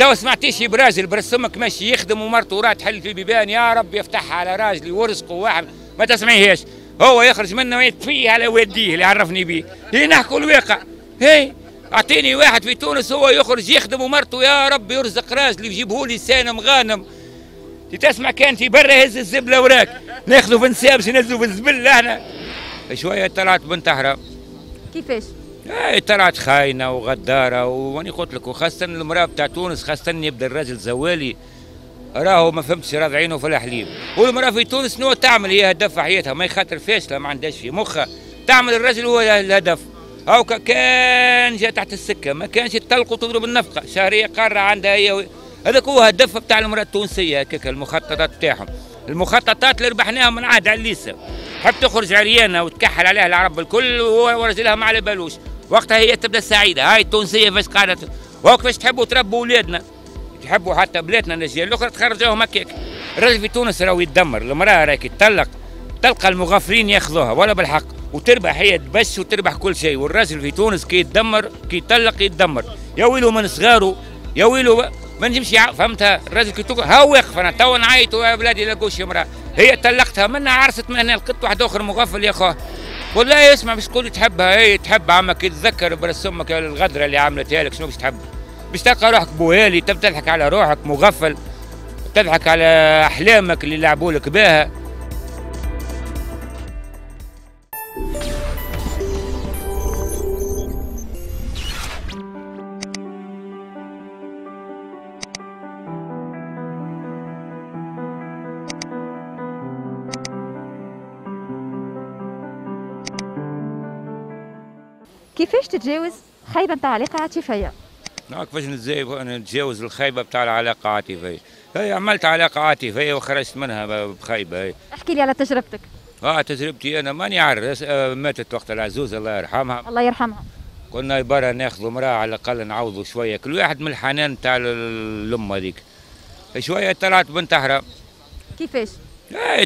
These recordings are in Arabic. تو سمعتيش برازل برسمك ماشي يخدم ومرته راه تحل في بيبان، يا رب يفتحها على راجلي ورزقه واحد، ما تسمعيهاش، هو يخرج منه ويتفيه على والديه اللي عرفني بيه، هي نحكوا الواقع، هي اعطيني واحد في تونس هو يخرج يخدم ومرته يا رب يرزق راجلي ويجيبه لي سالم غانم، تسمع كان في برا هز الزبله وراك، ناخذوا في نسابش ننزلوا في الزبله احنا، شويه طلعت بنت هرب. كيفاش؟ طلعت خاينه وغداره، واني قلت لك وخاصه المراه بتاع تونس، خاصه يبدا الراجل زوالي راهو ما فهمتش راضعينه في الحليب، والمراه في تونس شنو تعمل؟ هي هدف في حياتها، ما يخاطر فاشله، ما عندهاش في مخها، تعمل الراجل هو الهدف، هاوكا كان جا تحت السكه ما كانش تطلق وتضرب النفقه، شهريه قاره عندها هي، هذاك هو هدف بتاع المراه التونسيه هكاك، المخططات بتاعهم، المخططات اللي ربحناها من عهد عليسه، تحب تخرج عريانه وتكحل عليها العرب الكل وهو ورجلها ما على بالوش. وقتها هي تبدا سعيده، هاي التونسيه فاش قالت، وكيفاش تحبوا تربوا اولادنا، تحبوا حتى بلادنا الاجيال الاخرى تخرجوهم هكاك. الرجل في تونس راهو يتدمر، المراه راهي تطلق تلقى المغفرين ياخذوها ولا بالحق، وتربح هي تبش وتربح كل شيء، والراجل في تونس كي يتدمر كي يطلق يتدمر، يا ويلو من صغاره يا ويلو ما نجمش فهمتها. الراجل كي تقول ها واقف انا تو نعيط يا بلادي لاقوش امراه، هي طلقتها منها عرست منها لقيت واحد اخر مغفل يا خوه. والله اسمع باش تقول تحبها، هي تحب عمك يتذكر براس امك الغدره اللي عملتها لك، شنو باش تحب؟ باش تلقى روحك بوهالي، تبدا تضحك على روحك مغفل، تضحك على احلامك اللي لعبوا لك بها. كيفاش تتجاوز خيبه نتاع علاقه عاطفيه؟ كيفاش نتجاوز الخيبه نتاع العلاقه العاطفيه؟ هي عملت علاقه عاطفيه وخرجت منها بخيبه. هي احكي لي على تجربتك. تجربتي انا ماني عرس، ماتت وقت العزوز الله يرحمها. الله يرحمها. كنا برا ناخذوا مراه على الاقل نعوضوا شويه، كل واحد من الحنان نتاع الام هذيك. شويه طلعت بنت هرب. كيفاش؟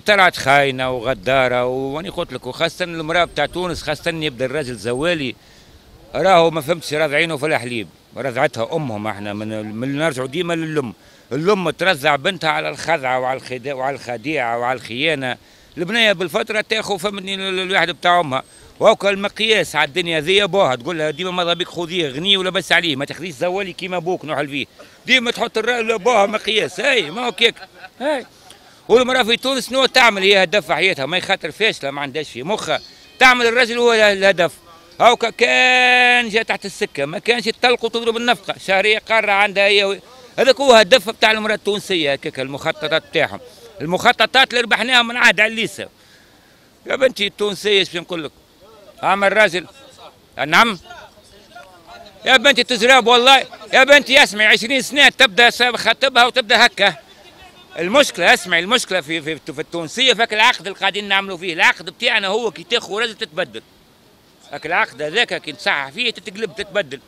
طلعت خاينه وغداره، واني قلت لك وخاصه المراه بتاع تونس، خاصه يبدا الراجل زوالي راهو ما فهمتش رضعينه في الحليب، رضعتها امهم، احنا من نرجعوا ديما للام، الام ترضع بنتها على الخدعه وعلى الخديعه وعلى الخيانه، البنيه بالفتره تاخذ فمني الواحد بتاع امها، وهاكا المقياس على الدنيا ذي باها، تقول لها ديما ماذا بك خذيه غنيه ولا بس عليه، ما تاخذيش زوالي كيما بوك نوحل فيه، ديما تحط باها مقياس، هاي ما هو كيك، هاي. والمراه في تونس شنو تعمل؟ هي هدف في حياتها، ما يخاطر فاشله، ما عندهاش في مخها، تعمل الرجل هو الهدف، هاوكا كان جا تحت السكه ما كانش تطلق وتضرب النفقه، شهريه قاره عندها هي، هذاك هو هدف بتاع المراه التونسيه هكاك، المخططات بتاعهم، المخططات اللي ربحناها من عهد عليسه. يا بنتي التونسيه اش باش نقول لك؟ عمل راجل نعم يا بنتي تزراب، والله يا بنتي اسمعي 20 سنه تبدا خطبها وتبدا هكا. المشكله اسمعي، المشكله في التونسيه فك العقد اللي قاعدين نعملوا فيه، العقد بتاعنا هو كي تاخذ راجل تتبدل. العقد هذاك كي تصحح فيه تتقلب تتبدل،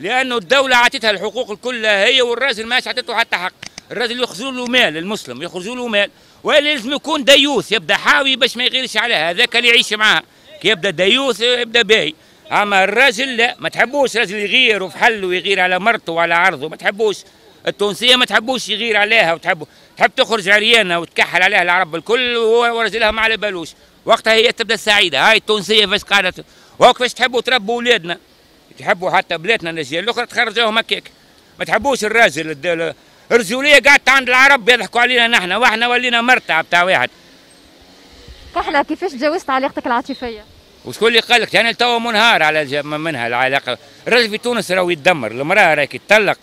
لانه الدوله عطتها الحقوق كلها هي، والراجل ماش عطته حتى حق، الراجل يخرجوا له مال، المسلم يخرجوا له مال، ولازم يكون ديوث يبدا حاوي باش ما يغيرش عليها، هذاك اللي يعيش معاها، كي يبدا ديوث يبدا باهي، اما الراجل لا، ما تحبوش راجل يغير وفي حله ويغير على مرته وعلى عرضه، ما تحبوش، التونسيه ما تحبوش يغير عليها وتحبه، تحب تخرج عريانه وتكحل عليها العرب الكل وهو راجلها ما على بالوش، وقتها هي تبدا سعيده، هاي التونسيه فاش قالت. وكيفاش تحبوا تربوا اولادنا، تحبوا حتى بلادنا الاجيال الاخرى تخرجوهم هكاك، ما تحبوش الراجل، الرجوليه قعدت عند العرب يضحكوا علينا نحن، واحنا ولينا مرتع بتاع واحد. كحله كيفاش تجاوزت علاقتك العاطفيه؟ وشكون اللي قال لك؟ يعني توا منهار على منها العلاقه، الراجل في تونس راهو يتدمر، المراه راهي تطلق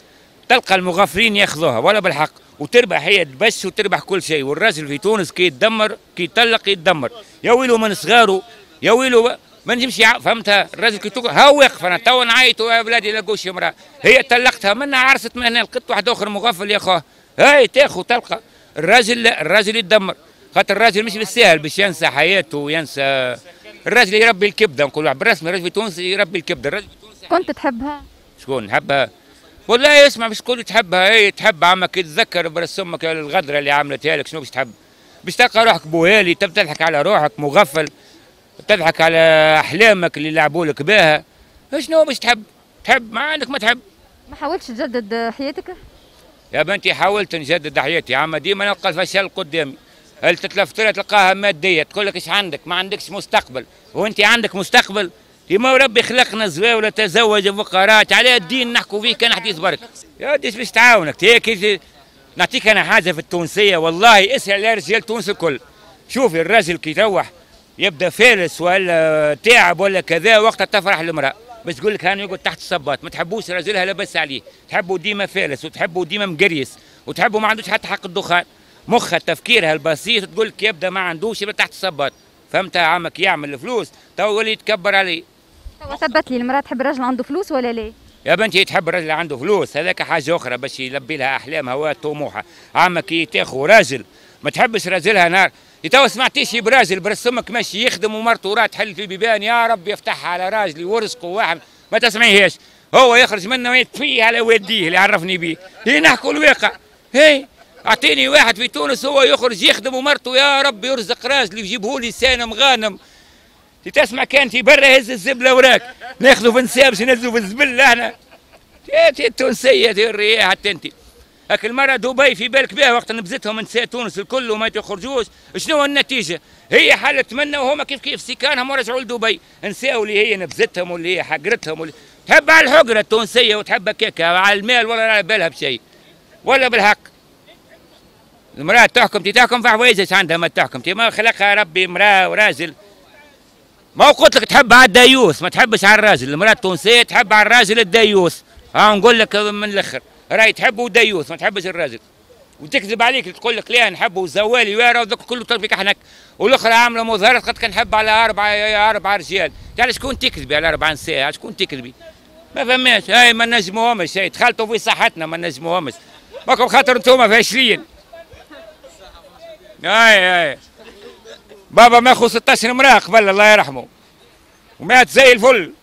تلقى المغفرين ياخذوها ولا بالحق، وتربح هي تبش وتربح كل شيء، والراجل في تونس كي يتدمر كي يطلق يتدمر، يا ويلو من صغاره يا ويلو ما نجمش فهمتها. الراجل كي تقول ها واقف انا تو نعيط يا بلادي لاقوش امراه، هي طلقتها منها عرست منها لقيت واحد اخر مغفل يا خوه، هاي تاخذ تلقى. الراجل لا، الراجل يتدمر، خاطر الراجل مش بالساهل باش ينسى حياته وينسى، الراجل يربي الكبده، نقول واحد بالرسمي الراجل في تونس يربي الكبده. الراجل في تونس كنت تحبها؟ شكون نحبها؟ والله اسمع باش تقول تحبها، هي تحب عمك يتذكر براس امك الغدره اللي عملتها لك، شنو باش تحب؟ باش تلقى روحك بوهالي، تضحك على روحك مغفل، تضحك على احلامك اللي لعبوا لك بها، شنو باش تحب؟ تحب ما عندك ما تحب. ما حاولتش تجدد حياتك؟ يا بنتي حاولت نجدد حياتي عما ديما نلقى الفشل قدامي. التتلفترة تلقاها مادية تقول لك ايش عندك؟ ما عندكش مستقبل. وانت عندك مستقبل؟ كيما ربي خلقنا زواوله تزوج فقراء، على الدين نحكوا فيه كان حديث برك. يا ودي باش تعاونك نعطيك انا حاجه في التونسيه والله، اسال على رجال تونس الكل. شوفي الراجل كي يروح يبدا فارس ولا تعب ولا كذا، وقتها تفرح المراه باش تقول لك هاني يقعد تحت الصباط، ما تحبوش راجلها لاباس عليه، تحبوا ديما فارس وتحبوا ديما مقريس وتحبوا ما عندوش حتى حق الدخان، مخها تفكيرها البسيط تقول لك يبدا ما عندوش يبدا تحت الصباط، فهمتها؟ عمك يعمل الفلوس تو ولي يتكبر عليه. توا ثبت لي المرأة تحب الرجل عنده فلوس ولا لا؟ يا بنتي تحب الرجل عنده فلوس، هذاك حاجة أخرى باش يلبي لها أحلامها وطموحها، أما كي تاخو راجل ما تحبش راجلها نهار، توا سمعتيش براجل برسمك ماشي يخدم ومرته راه تحل في البيبان، يا رب يفتحها على راجلي ورزقه واحد، ما تسمعيهاش، هو يخرج منه ويتفيه على والديه اللي عرفني بيه، هي نحكوا الواقع، هي أعطيني واحد في تونس هو يخرج يخدم ومرته يا رب يرزق راجلي ويجيبه لي سالم غانم. تسمع كان في برا يهز الزبله وراك، ناخذوا في نساء باش ينزلوا في الزبله احنا. تي التونسيه تي الرياح حتى انت. هاك المره دبي في بالك بها وقت نبزتهم نساء تونس الكل وما يخرجوش، شنو النتيجه؟ هي حلت منا وهما كيف كيف سكانهم ورجعوا لدبي، نساو اللي هي نبزتهم واللي هي حقرتهم واللي تحب على الحقره التونسيه وتحب هكاك على المال ولا على بالها بشيء. ولا بالحق. المراه تحكم في حوايجها عندها ما تحكم، ما خلقها ربي مراه وراجل. ما قلت لك تحب على الدايوس ما تحبش على الراجل، المرأة التونسية تحب على الراجل الدايوس، ها نقول لك من الآخر، راهي تحبه دايوس ما تحبش الراجل، وتكذب عليك تقول لك لا نحبه زوالي وارا وذاك كله تلفيك حنك، والأخرى عاملة مظاهرة قالت لك نحب على أربعة رجال، تعرف شكون تكذبي على 4 نساء، على شكون تكذبي؟ ما فماش، هاي ما نجموهمش، هاي تخلطوا في صحتنا ما نجموهمش، ماكم خاطر أنتوما فاشلين. هاي بابا ماخو 16 امراه قبل الله يرحمه ومات زي الفل.